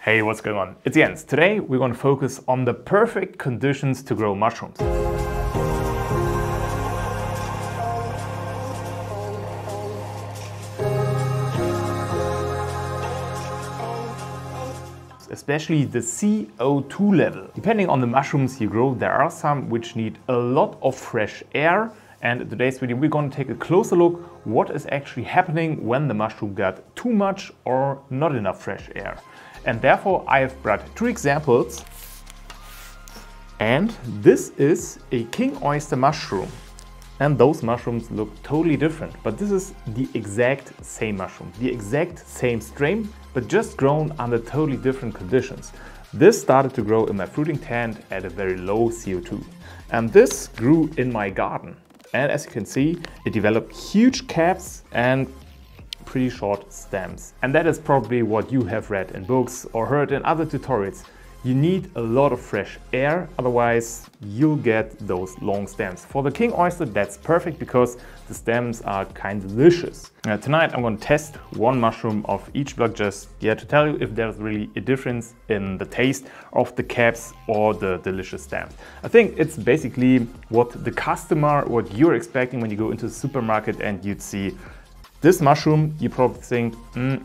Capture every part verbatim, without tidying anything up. Hey, what's going on? It's Jens. Today we're going to focus on the perfect conditions to grow mushrooms. Especially the C O two level. Depending on the mushrooms you grow, there are some which need a lot of fresh air. And in today's video we're going to take a closer look what is actually happening when the mushroom got too much or not enough fresh air. And therefore I have brought two examples, and this is a king oyster mushroom, and those mushrooms look totally different, but this is the exact same mushroom, the exact same strain, but just grown under totally different conditions. This started to grow in my fruiting tent at a very low C O two, and this grew in my garden, and as you can see it developed huge caps and pretty short stems. And that is probably what you have read in books or heard in other tutorials. You need a lot of fresh air, otherwise you'll get those long stems. For the king oyster that's perfect because the stems are kind of delicious. Now, tonight I'm going to test one mushroom of each block just yeah, to tell you if there's really a difference in the taste of the caps or the delicious stems. I think it's basically what the customer, what you're expecting when you go into the supermarket and you'd see this mushroom, you probably think, mm,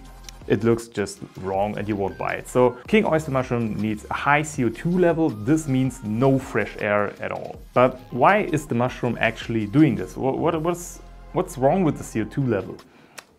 it looks just wrong and you won't buy it. So king oyster mushroom needs a high C O two level. This means no fresh air at all. But why is the mushroom actually doing this? What, what, what's, what's wrong with the C O two level?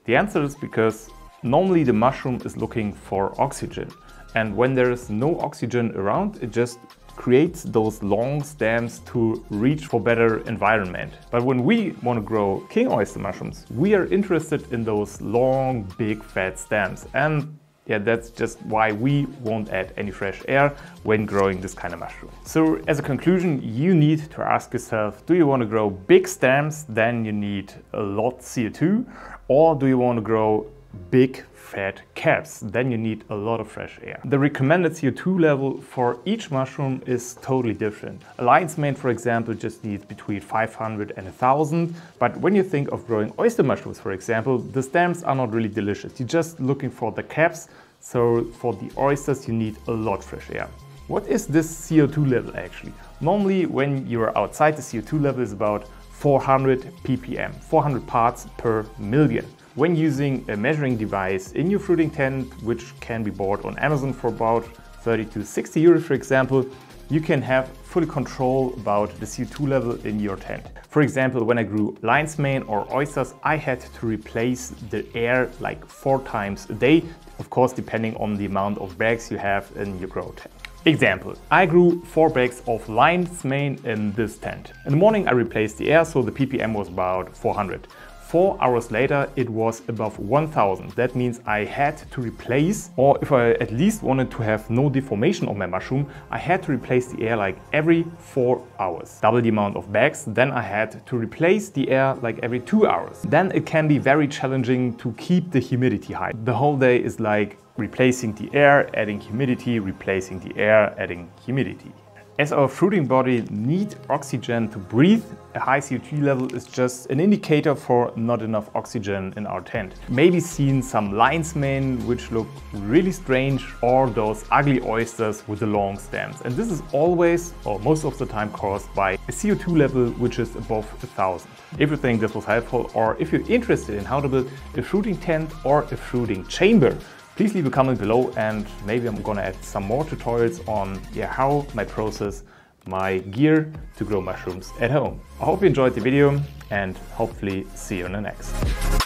The answer is because normally the mushroom is looking for oxygen. And when there is no oxygen around, it just creates those long stems to reach for better environment. But when we want to grow king oyster mushrooms, we are interested in those long, big, fat stems. And yeah, that's just why we won't add any fresh air when growing this kind of mushroom. So as a conclusion, you need to ask yourself, do you want to grow big stems? Then you need a lot C O two. Or do you want to grow big fat caps? Then you need a lot of fresh air. The recommended C O two level for each mushroom is totally different. A Lion's Mane, for example, just needs between five hundred and one thousand. But when you think of growing oyster mushrooms, for example, the stems are not really delicious. You're just looking for the caps. So for the oysters, you need a lot of fresh air. What is this C O two level actually? Normally, when you're outside, the C O two level is about four hundred p p m, four hundred parts per million. When using a measuring device in your fruiting tent, which can be bought on Amazon for about thirty to sixty euros, for example, you can have full control about the C O two level in your tent. For example, when I grew lion's mane or oysters, I had to replace the air like four times a day, of course, depending on the amount of bags you have in your grow tent. Example, I grew four bags of lion's mane in this tent. In the morning, I replaced the air, so the P P M was about four hundred. Four hours later, it was above one thousand. That means I had to replace, or if I at least wanted to have no deformation on my mushroom, I had to replace the air like every four hours. Double the amount of bags. Then I had to replace the air like every two hours. Then it can be very challenging to keep the humidity high. The whole day is like replacing the air, adding humidity, replacing the air, adding humidity. As our fruiting body needs oxygen to breathe, a high C O two level is just an indicator for not enough oxygen in our tent. Maybe seen some lion's mane, which look really strange, or those ugly oysters with the long stems. And this is always, or most of the time, caused by a C O two level which is above one thousand. If you think this was helpful, or if you're interested in how to build a fruiting tent or a fruiting chamber, please leave a comment below, and maybe I'm gonna add some more tutorials on yeah, how I process my gear to grow mushrooms at home. I hope you enjoyed the video, and hopefully see you in the next.